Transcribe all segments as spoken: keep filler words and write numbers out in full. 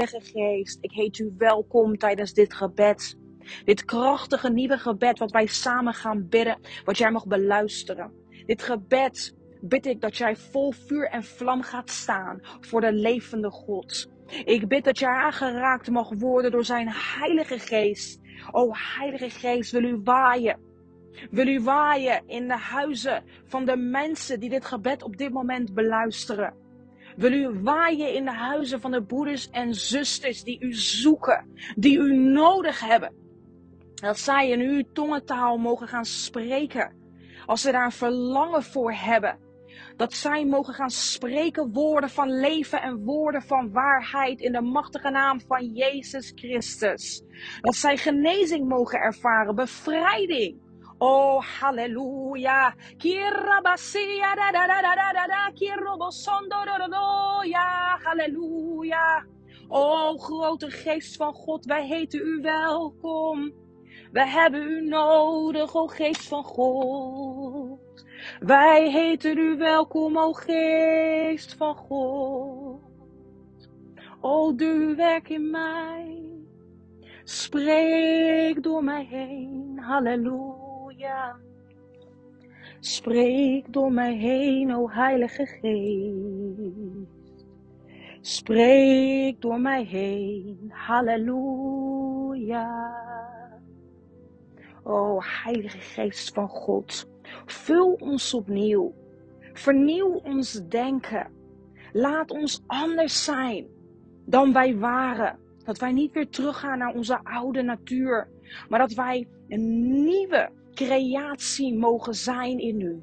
Heilige Geest, ik heet u welkom tijdens dit gebed. Dit krachtige nieuwe gebed wat wij samen gaan bidden, wat jij mag beluisteren. Dit gebed bid ik dat jij vol vuur en vlam gaat staan voor de levende God. Ik bid dat jij aangeraakt mag worden door zijn Heilige Geest. O Heilige Geest, wil u waaien. Wil u waaien in de huizen van de mensen die dit gebed op dit moment beluisteren. Wil u waaien in de huizen van de broeders en zusters die u zoeken, die u nodig hebben. Dat zij in uw tongentaal mogen gaan spreken. Als ze daar een verlangen voor hebben. Dat zij mogen gaan spreken woorden van leven en woorden van waarheid in de machtige naam van Jezus Christus. Dat zij genezing mogen ervaren, bevrijding. Oh, halleluja. Kirabasia da da da da da da kirobosondo do do do. Ja, halleluja. O grote geest van God, wij heten u welkom. We hebben u nodig, o geest van God. Wij heten u welkom, o geest van God. O doe uw werk in mij. Spreek door mij heen, halleluja. Ja. Spreek door mij heen, o Heilige Geest. Spreek door mij heen, halleluja. O Heilige Geest van God, vul ons opnieuw. Vernieuw ons denken. Laat ons anders zijn dan wij waren. Dat wij niet weer teruggaan naar onze oude natuur, maar dat wij een nieuwe creatie mogen zijn in u.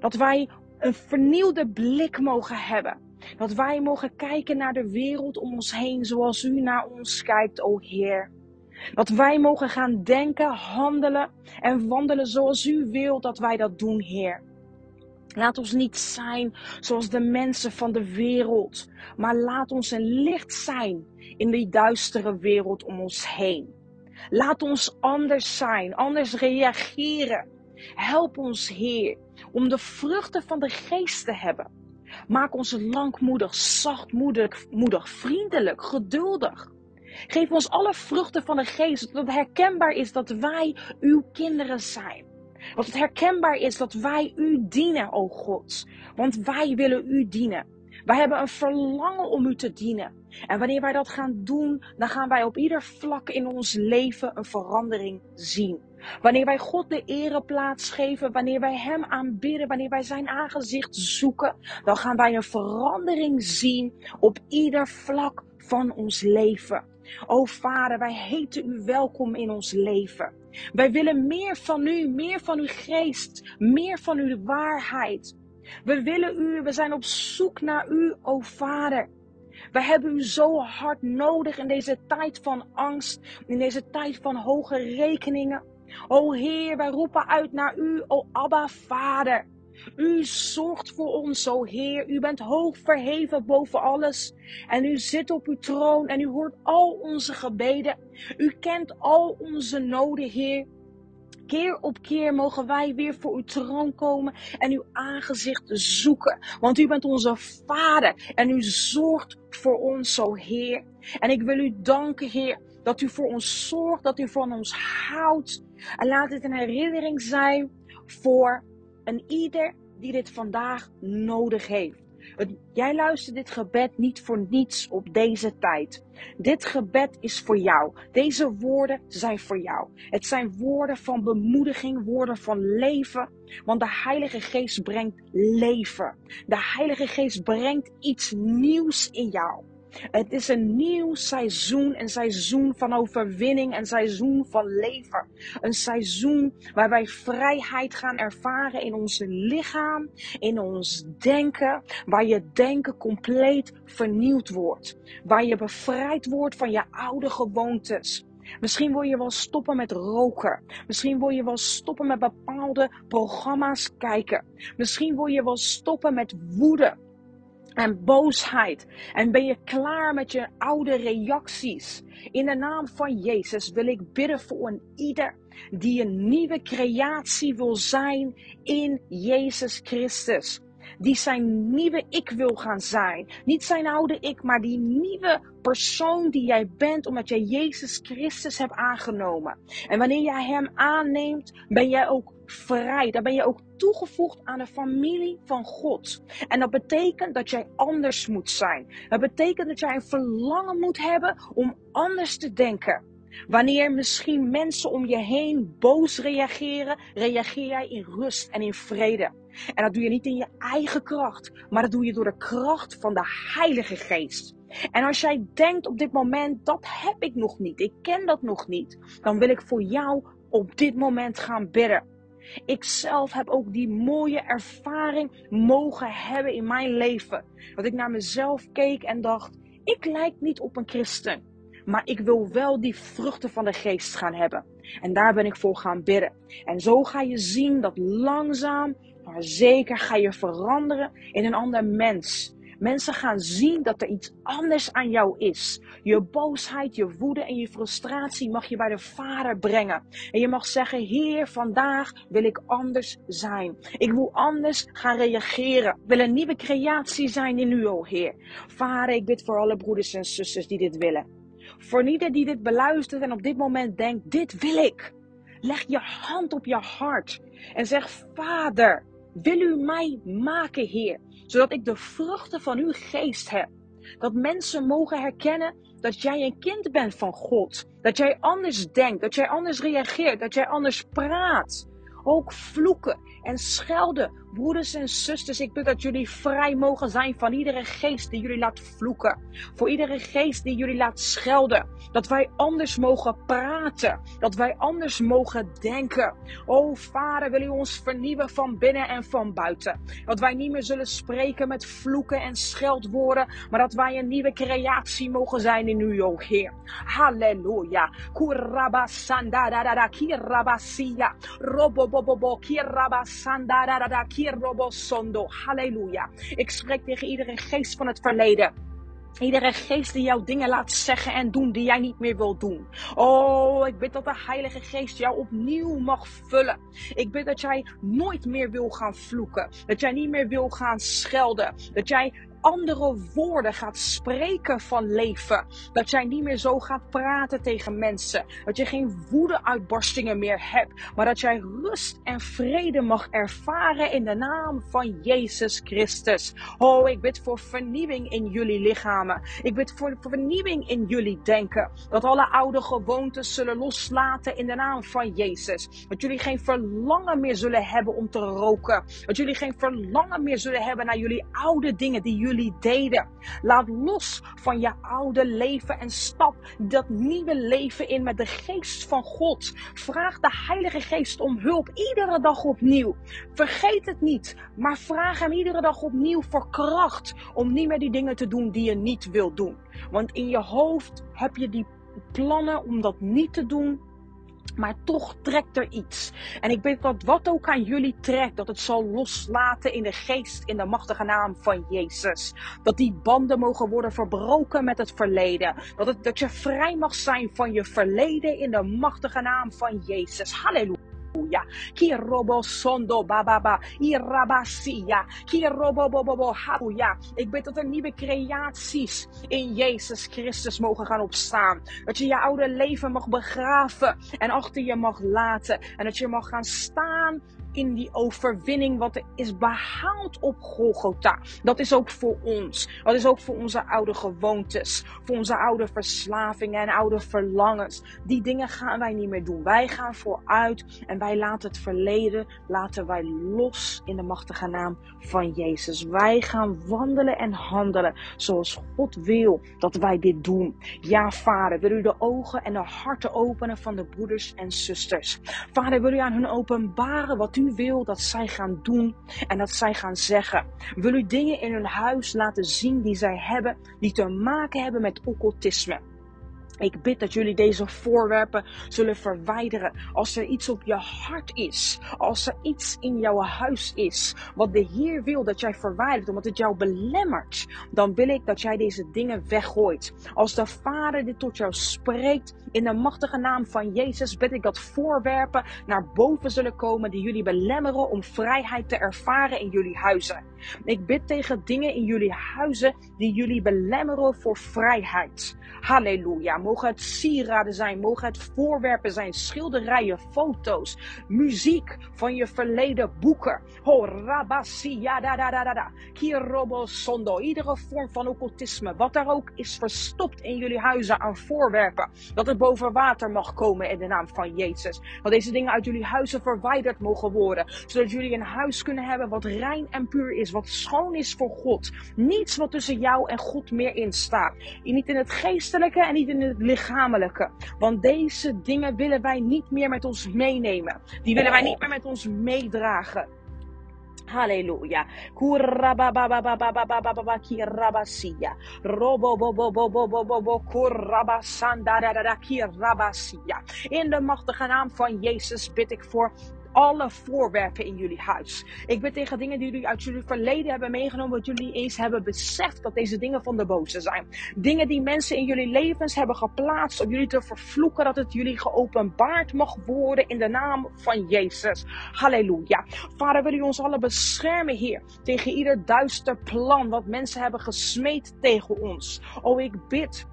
Dat wij een vernieuwde blik mogen hebben. Dat wij mogen kijken naar de wereld om ons heen zoals u naar ons kijkt, o Heer. Dat wij mogen gaan denken, handelen en wandelen zoals u wilt dat wij dat doen, Heer. Laat ons niet zijn zoals de mensen van de wereld, maar laat ons een licht zijn in die duistere wereld om ons heen. Laat ons anders zijn, anders reageren. Help ons, Heer, om de vruchten van de geest te hebben. Maak ons langmoedig, zachtmoedig, moedig, vriendelijk, geduldig. Geef ons alle vruchten van de geest, zodat het herkenbaar is dat wij uw kinderen zijn. Dat het herkenbaar is dat wij u dienen, o God. Want wij willen u dienen. Wij hebben een verlangen om u te dienen. En wanneer wij dat gaan doen, dan gaan wij op ieder vlak in ons leven een verandering zien. Wanneer wij God de ereplaats geven, wanneer wij hem aanbidden, wanneer wij zijn aangezicht zoeken, dan gaan wij een verandering zien op ieder vlak van ons leven. O Vader, wij heten u welkom in ons leven. Wij willen meer van u, meer van uw geest, meer van uw waarheid. We willen u, we zijn op zoek naar u, o Vader. We hebben u zo hard nodig in deze tijd van angst, in deze tijd van hoge rekeningen. O Heer, wij roepen uit naar u, o Abba, Vader. U zorgt voor ons, o Heer. U bent hoog verheven boven alles. En u zit op uw troon en u hoort al onze gebeden. U kent al onze noden, Heer. Keer op keer mogen wij weer voor uw troon komen en uw aangezicht zoeken. Want u bent onze Vader en u zorgt voor ons, o Heer. En ik wil u danken, Heer, dat u voor ons zorgt, dat u van ons houdt. En laat dit een herinnering zijn voor en ieder die dit vandaag nodig heeft. Jij luistert dit gebed niet voor niets op deze tijd. Dit gebed is voor jou. Deze woorden zijn voor jou. Het zijn woorden van bemoediging, woorden van leven. Want de Heilige Geest brengt leven. De Heilige Geest brengt iets nieuws in jou. Het is een nieuw seizoen, een seizoen van overwinning, een seizoen van leven. Een seizoen waar wij vrijheid gaan ervaren in ons lichaam, in ons denken. Waar je denken compleet vernieuwd wordt. Waar je bevrijd wordt van je oude gewoontes. Misschien wil je wel stoppen met roken. Misschien wil je wel stoppen met bepaalde programma's kijken. Misschien wil je wel stoppen met woede. En boosheid. En ben je klaar met je oude reacties? In de naam van Jezus wil ik bidden voor een ieder die een nieuwe creatie wil zijn in Jezus Christus. die zijn nieuwe ik wil gaan zijn. Niet zijn oude ik, maar die nieuwe persoon die jij bent, omdat jij Jezus Christus hebt aangenomen. En wanneer jij hem aanneemt, ben jij ook vrij. Dan ben je ook toegevoegd aan de familie van God. En dat betekent dat jij anders moet zijn. Dat betekent dat jij een verlangen moet hebben om anders te denken. Wanneer misschien mensen om je heen boos reageren, reageer jij in rust en in vrede. En dat doe je niet in je eigen kracht, maar dat doe je door de kracht van de Heilige Geest. En als jij denkt op dit moment, dat heb ik nog niet, ik ken dat nog niet, dan wil ik voor jou op dit moment gaan bidden. Ik zelf heb ook die mooie ervaring mogen hebben in mijn leven. Dat ik naar mezelf keek en dacht, ik lijk niet op een christen. Maar ik wil wel die vruchten van de geest gaan hebben. En daar ben ik voor gaan bidden. En zo ga je zien dat langzaam, maar zeker ga je veranderen in een ander mens. Mensen gaan zien dat er iets anders aan jou is. Je boosheid, je woede en je frustratie mag je bij de Vader brengen. En je mag zeggen, Heer, vandaag wil ik anders zijn. Ik wil anders gaan reageren. Ik wil een nieuwe creatie zijn in u, o Heer. Vader, ik bid voor alle broeders en zusters die dit willen. Voor ieder die dit beluistert en op dit moment denkt, dit wil ik. Leg je hand op je hart en zeg, Vader, wil u mij maken, Heer, zodat ik de vruchten van uw geest heb. Dat mensen mogen herkennen dat jij een kind bent van God. Dat jij anders denkt, dat jij anders reageert, dat jij anders praat. Ook vloeken en schelden. Broeders en zusters, ik bid dat jullie vrij mogen zijn van iedere geest die jullie laat vloeken. Voor iedere geest die jullie laat schelden. Dat wij anders mogen praten. Dat wij anders mogen denken. O Vader, wil u ons vernieuwen van binnen en van buiten. Dat wij niet meer zullen spreken met vloeken en scheldwoorden. Maar dat wij een nieuwe creatie mogen zijn in u, o Heer. Halleluja. Kurabasandadadada, kirabasia. Robobobobo, kirabasandadadada, kirabasandadada. Halleluja. Ik spreek tegen iedere geest van het verleden. Iedere geest die jou dingen laat zeggen en doen die jij niet meer wilt doen. Oh, ik bid dat de Heilige Geest jou opnieuw mag vullen. Ik bid dat jij nooit meer wil gaan vloeken. Dat jij niet meer wil gaan schelden. Dat jij andere woorden gaat spreken van leven. Dat jij niet meer zo gaat praten tegen mensen. Dat je geen woedeuitbarstingen meer hebt. Maar dat jij rust en vrede mag ervaren in de naam van Jezus Christus. Oh, ik bid voor vernieuwing in jullie lichamen. Ik bid voor vernieuwing in jullie denken. Dat alle oude gewoontes zullen loslaten in de naam van Jezus. Dat jullie geen verlangen meer zullen hebben om te roken. Dat jullie geen verlangen meer zullen hebben naar jullie oude dingen die jullie jullie deden. Laat los van je oude leven en stap dat nieuwe leven in met de geest van God. Vraag de Heilige Geest om hulp iedere dag opnieuw. Vergeet het niet, maar vraag hem iedere dag opnieuw voor kracht om niet meer die dingen te doen die je niet wilt doen. Want in je hoofd heb je die plannen om dat niet te doen, maar toch trekt er iets. En ik bid dat wat ook aan jullie trekt, dat het zal loslaten in de geest, in de machtige naam van Jezus. Dat die banden mogen worden verbroken met het verleden. Dat, het, dat je vrij mag zijn van je verleden in de machtige naam van Jezus. Halleluja. Ik bid dat er nieuwe creaties in Jezus Christus mogen gaan opstaan. Dat je je oude leven mag begraven en achter je mag laten. En dat je mag gaan staan in die overwinning wat er is behaald op Golgotha. Dat is ook voor ons. Dat is ook voor onze oude gewoontes. Voor onze oude verslavingen en oude verlangens. Die dingen gaan wij niet meer doen. Wij gaan vooruit en wij laten het verleden, laten wij los in de machtige naam van Jezus. Wij gaan wandelen en handelen zoals God wil dat wij dit doen. Ja, Vader, wil u de ogen en de harten openen van de broeders en zusters. Vader, wil u aan hun openbaren wat u U wil dat zij gaan doen en dat zij gaan zeggen. Wil u dingen in hun huis laten zien die zij hebben, die te maken hebben met occultisme. Ik bid dat jullie deze voorwerpen zullen verwijderen. Als er iets op je hart is. Als er iets in jouw huis is. Wat de Heer wil dat jij verwijdert. Omdat het jou belemmert. Dan wil ik dat jij deze dingen weggooit. Als de Vader dit tot jou spreekt. In de machtige naam van Jezus bid ik dat voorwerpen naar boven zullen komen. Die jullie belemmeren om vrijheid te ervaren in jullie huizen. Ik bid tegen dingen in jullie huizen. Die jullie belemmeren voor vrijheid. Halleluja. Mogen het sieraden zijn, mogen het voorwerpen zijn, schilderijen, foto's, muziek van je verleden, boeken. Ho, rabassi, ja, da, da, da, da, da. Kirobo sondo. Iedere vorm van occultisme, wat daar ook is verstopt in jullie huizen aan voorwerpen. Dat het boven water mag komen in de naam van Jezus. Dat deze dingen uit jullie huizen verwijderd mogen worden. Zodat jullie een huis kunnen hebben wat rein en puur is, wat schoon is voor God. Niets wat tussen jou en God meer in staat. Niet in het geestelijke en niet in het het lichamelijke. Want deze dingen willen wij niet meer met ons meenemen. Die willen wij niet meer met ons meedragen. Halleluja. In de machtige naam van Jezus bid ik voor alle voorwerpen in jullie huis. Ik bid tegen dingen die jullie uit jullie verleden hebben meegenomen. Dat jullie eens hebben beseft dat deze dingen van de boze zijn. Dingen die mensen in jullie levens hebben geplaatst. Om jullie te vervloeken. Dat het jullie geopenbaard mag worden. In de naam van Jezus. Halleluja. Vader, wil u ons allen beschermen, Heer. Tegen ieder duister plan. Wat mensen hebben gesmeed tegen ons. Oh, ik bid.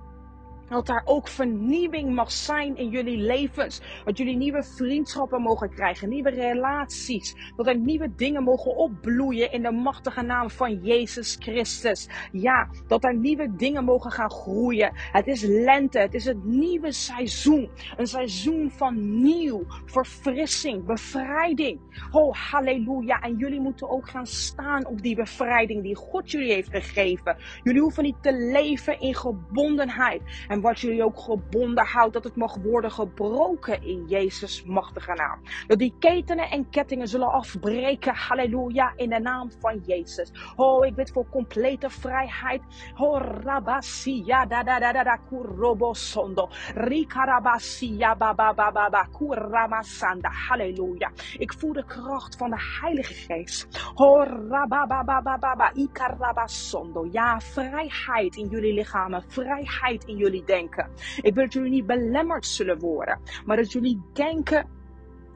Dat daar ook vernieuwing mag zijn in jullie levens. Dat jullie nieuwe vriendschappen mogen krijgen. Nieuwe relaties. Dat er nieuwe dingen mogen opbloeien in de machtige naam van Jezus Christus. Ja, dat er nieuwe dingen mogen gaan groeien. Het is lente. Het is het nieuwe seizoen. Een seizoen van nieuw. Verfrissing. Bevrijding. Oh, halleluja. En jullie moeten ook gaan staan op die bevrijding die God jullie heeft gegeven. Jullie hoeven niet te leven in gebondenheid. En En wat jullie ook gebonden houdt, dat het mag worden gebroken in Jezus' machtige naam. Dat die ketenen en kettingen zullen afbreken. Halleluja, in de naam van Jezus. Oh, ik bid voor complete vrijheid. Oh, rabasia, da da da da da, kurobosondo. Rikarabasia, ba ba ba ba ba, kuramasanda. Halleluja. Ik voel de kracht van de Heilige Geest. Oh, rabababababa, ikarabasondo. Ja, vrijheid in jullie lichamen, vrijheid in jullie denken. Ik wil dat jullie niet belemmerd zullen worden, maar dat jullie denken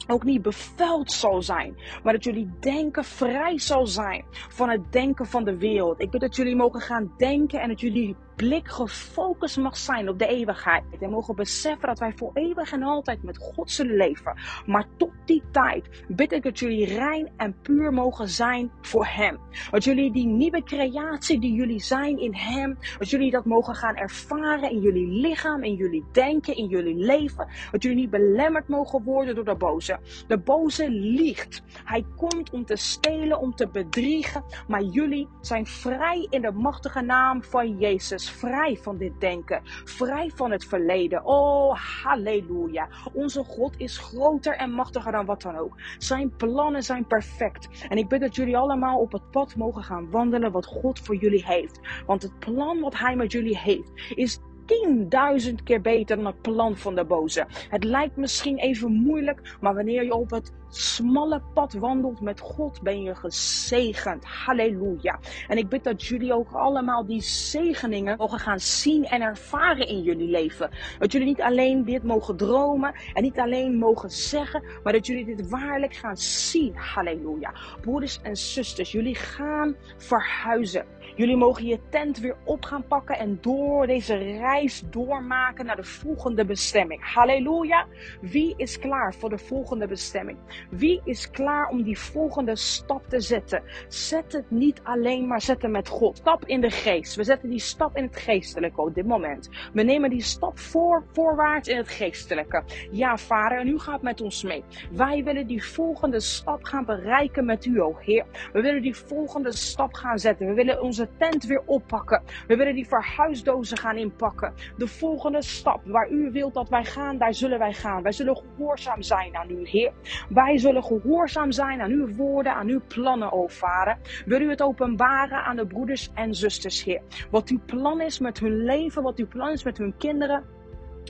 ook niet bevuild zal zijn, maar dat jullie denken vrij zal zijn van het denken van de wereld. Ik bid dat jullie mogen gaan denken en dat jullie blik gefocust mag zijn op de eeuwigheid. En mogen beseffen dat wij voor eeuwig en altijd met God zullen leven. Maar tot die tijd bid ik dat jullie rein en puur mogen zijn voor Hem. Dat jullie die nieuwe creatie die jullie zijn in Hem, dat jullie dat mogen gaan ervaren in jullie lichaam, in jullie denken, in jullie leven. Dat jullie niet belemmerd mogen worden door de boze. De boze liegt. Hij komt om te stelen, om te bedriegen. Maar jullie zijn vrij in de machtige naam van Jezus. Vrij van dit denken. Vrij van het verleden. Oh, halleluja. Onze God is groter en machtiger dan wat dan ook. Zijn plannen zijn perfect. En ik bid dat jullie allemaal op het pad mogen gaan wandelen wat God voor jullie heeft. Want het plan wat Hij met jullie heeft is tienduizend keer beter dan het plan van de boze. Het lijkt misschien even moeilijk, maar wanneer je op het smalle pad wandelt met God, ben je gezegend. Halleluja. En ik bid dat jullie ook allemaal die zegeningen mogen gaan zien en ervaren in jullie leven. Dat jullie niet alleen dit mogen dromen en niet alleen mogen zeggen, maar dat jullie dit waarlijk gaan zien. Halleluja. Broeders en zusters, jullie gaan verhuizen. Jullie mogen je tent weer op gaan pakken en door deze reis doormaken naar de volgende bestemming. Halleluja. Wie is klaar voor de volgende bestemming? Wie is klaar om die volgende stap te zetten? Zet het niet alleen, maar zet het met God. Stap in de geest. We zetten die stap in het geestelijke op dit moment. We nemen die stap voor, voorwaarts in het geestelijke. Ja, Vader, en u gaat met ons mee. Wij willen die volgende stap gaan bereiken met u, o Heer. We willen die volgende stap gaan zetten. We willen onze tent weer oppakken. We willen die verhuisdozen gaan inpakken. De volgende stap waar u wilt dat wij gaan, daar zullen wij gaan. Wij zullen gehoorzaam zijn aan u, Heer. Wij zullen gehoorzaam zijn aan uw woorden, aan uw plannen, o Vader. Wil u het openbaren aan de broeders en zusters, Heer. Wat uw plan is met hun leven, wat uw plan is met hun kinderen.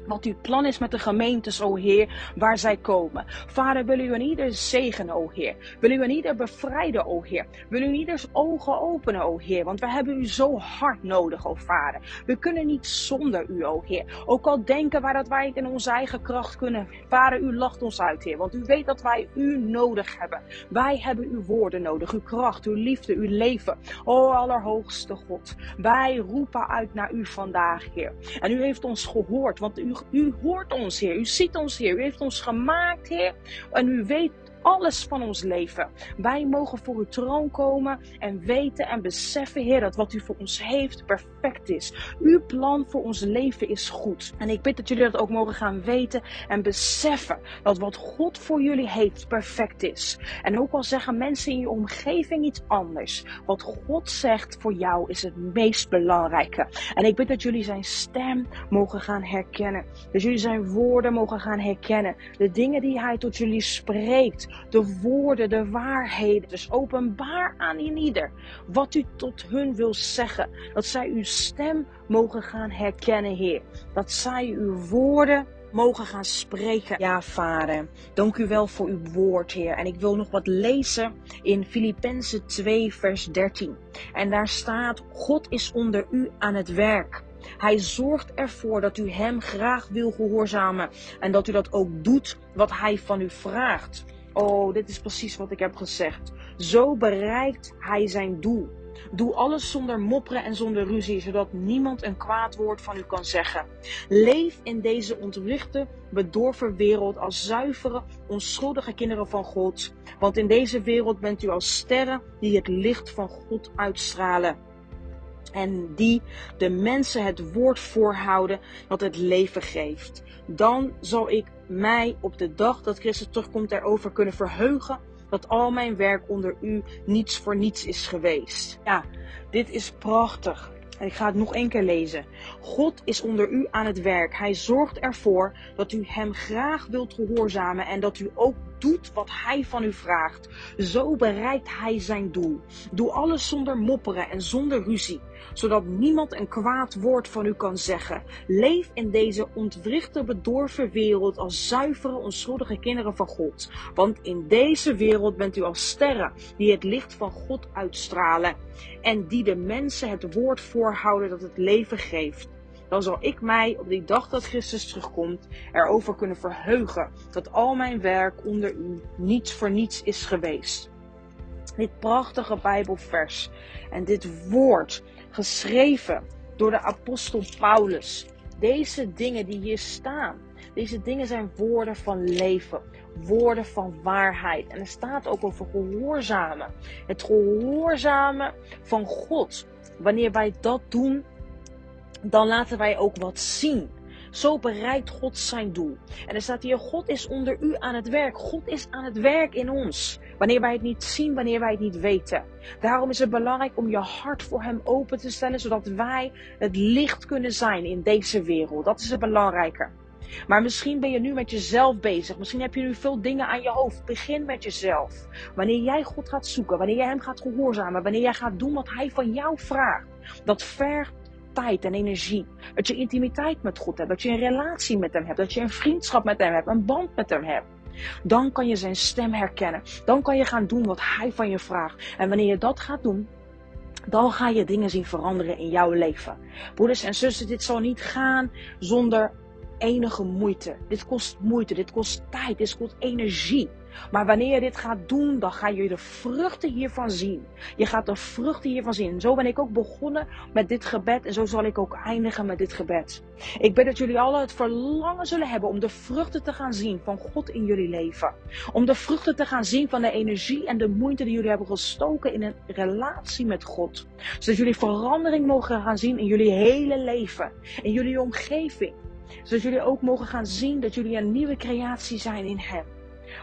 Wat uw plan is met de gemeentes, o Heer, waar zij komen. Vader, wil u een ieder zegenen, o Heer. Wil u een ieder bevrijden, o Heer. Wil u een ieders ogen openen, o Heer. Want we hebben u zo hard nodig, o Vader. We kunnen niet zonder u, o Heer. Ook al denken wij dat wij het in onze eigen kracht kunnen. Vader, u lacht ons uit, Heer. Want u weet dat wij u nodig hebben. Wij hebben uw woorden nodig, uw kracht, uw liefde, uw leven. O Allerhoogste God. Wij roepen uit naar u vandaag, Heer. En u heeft ons gehoord, want u U hoort ons, Heer. U ziet ons, Heer. U heeft ons gemaakt, Heer. En u weet alles van ons leven. Wij mogen voor uw troon komen en weten en beseffen, Heer, dat wat u voor ons heeft perfect is. Uw plan voor ons leven is goed. En ik bid dat jullie dat ook mogen gaan weten en beseffen dat wat God voor jullie heeft perfect is. En ook al zeggen mensen in je omgeving iets anders, wat God zegt voor jou is het meest belangrijke. En ik bid dat jullie zijn stem mogen gaan herkennen. Dat jullie zijn woorden mogen gaan herkennen. De dingen die hij tot jullie spreekt. De woorden, de waarheden. Dus openbaar aan in ieder wat u tot hun wil zeggen. Dat zij uw stem mogen gaan herkennen, Heer. Dat zij uw woorden mogen gaan spreken. Ja, Vader, dank u wel voor uw woord, Heer. En ik wil nog wat lezen in Filippenzen twee, vers dertien. En daar staat, God is onder u aan het werk. Hij zorgt ervoor dat u hem graag wil gehoorzamen. En dat u dat ook doet wat hij van u vraagt. Oh, dit is precies wat ik heb gezegd. Zo bereikt hij zijn doel. Doe alles zonder mopperen en zonder ruzie, zodat niemand een kwaad woord van u kan zeggen. Leef in deze ontwrichte, bedorven wereld als zuivere, onschuldige kinderen van God. Want in deze wereld bent u als sterren die het licht van God uitstralen. En die de mensen het woord voorhouden dat het leven geeft. Dan zal ik mij op de dag dat Christus terugkomt erover kunnen verheugen dat al mijn werk onder u niets voor niets is geweest. Ja, dit is prachtig. En ik ga het nog één keer lezen. God is onder u aan het werk. Hij zorgt ervoor dat u hem graag wilt gehoorzamen en dat u ook doet wat hij van u vraagt. Zo bereikt hij zijn doel. Doe alles zonder mopperen en zonder ruzie, zodat niemand een kwaad woord van u kan zeggen. Leef in deze ontwrichte, bedorven wereld als zuivere, onschuldige kinderen van God. Want in deze wereld bent u als sterren die het licht van God uitstralen en die de mensen het woord voorhouden dat het leven geeft. Dan zal ik mij op die dag dat Christus terugkomt erover kunnen verheugen dat al mijn werk onder u niets voor niets is geweest. Dit prachtige Bijbelvers en dit woord geschreven door de apostel Paulus. Deze dingen die hier staan, deze dingen zijn woorden van leven, woorden van waarheid. En er staat ook over gehoorzamen. Het gehoorzamen van God. Wanneer wij dat doen, dan laten wij ook wat zien. Zo bereikt God zijn doel. En er staat hier, God is onder u aan het werk. God is aan het werk in ons. Wanneer wij het niet zien, wanneer wij het niet weten. Daarom is het belangrijk om je hart voor hem open te stellen, zodat wij het licht kunnen zijn in deze wereld. Dat is het belangrijke. Maar misschien ben je nu met jezelf bezig. Misschien heb je nu veel dingen aan je hoofd. Begin met jezelf. Wanneer jij God gaat zoeken, wanneer jij hem gaat gehoorzamen, wanneer jij gaat doen wat hij van jou vraagt. Dat vergt tijd en energie. Dat je intimiteit met God hebt. Dat je een relatie met hem hebt. Dat je een vriendschap met hem hebt. Een band met hem hebt. Dan kan je zijn stem herkennen. Dan kan je gaan doen wat hij van je vraagt. En wanneer je dat gaat doen, dan ga je dingen zien veranderen in jouw leven. Broeders en zussen, dit zal niet gaan zonder enige moeite. Dit kost moeite. Dit kost tijd. Dit kost energie. Maar wanneer je dit gaat doen, dan ga je de vruchten hiervan zien. Je gaat de vruchten hiervan zien. En zo ben ik ook begonnen met dit gebed. En zo zal ik ook eindigen met dit gebed. Ik bid dat jullie allen het verlangen zullen hebben om de vruchten te gaan zien van God in jullie leven. Om de vruchten te gaan zien van de energie en de moeite die jullie hebben gestoken in een relatie met God. Zodat jullie verandering mogen gaan zien in jullie hele leven. In jullie omgeving. Zodat jullie ook mogen gaan zien dat jullie een nieuwe creatie zijn in hem.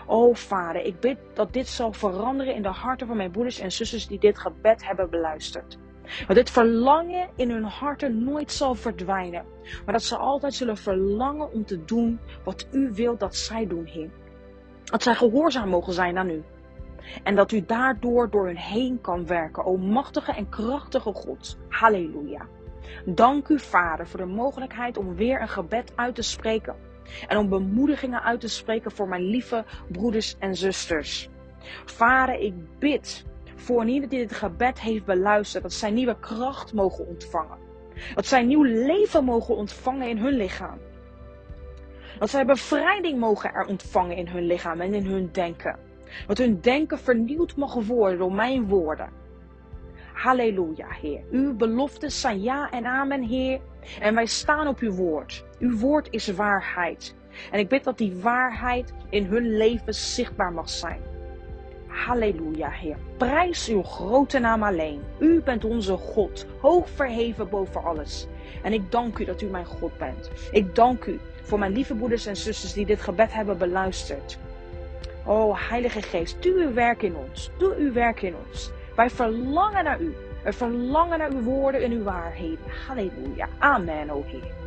O Vader, ik bid dat dit zal veranderen in de harten van mijn broeders en zusters die dit gebed hebben beluisterd. Dat dit verlangen in hun harten nooit zal verdwijnen. Maar dat ze altijd zullen verlangen om te doen wat u wilt dat zij doen, Heer. Dat zij gehoorzaam mogen zijn aan u. En dat u daardoor door hun heen kan werken, o machtige en krachtige God. Halleluja. Dank u, Vader, voor de mogelijkheid om weer een gebed uit te spreken. En om bemoedigingen uit te spreken voor mijn lieve broeders en zusters. Vader, ik bid voor ieder die dit gebed heeft beluisterd. Dat zij nieuwe kracht mogen ontvangen. Dat zij nieuw leven mogen ontvangen in hun lichaam. Dat zij bevrijding mogen er ontvangen in hun lichaam en in hun denken. Dat hun denken vernieuwd mag worden door mijn woorden. Halleluja, Heer. Uw beloftes zijn ja en amen, Heer. En wij staan op uw woord. Uw woord is waarheid. En ik bid dat die waarheid in hun leven zichtbaar mag zijn. Halleluja, Heer. Prijs uw grote naam alleen. U bent onze God, hoog verheven boven alles. En ik dank u dat u mijn God bent. Ik dank u voor mijn lieve broeders en zusters die dit gebed hebben beluisterd. O, Heilige Geest, doe uw werk in ons. Doe uw werk in ons. Wij verlangen naar u. We verlangen naar uw woorden en uw waarheden. Halleluja. Amen, o Heer.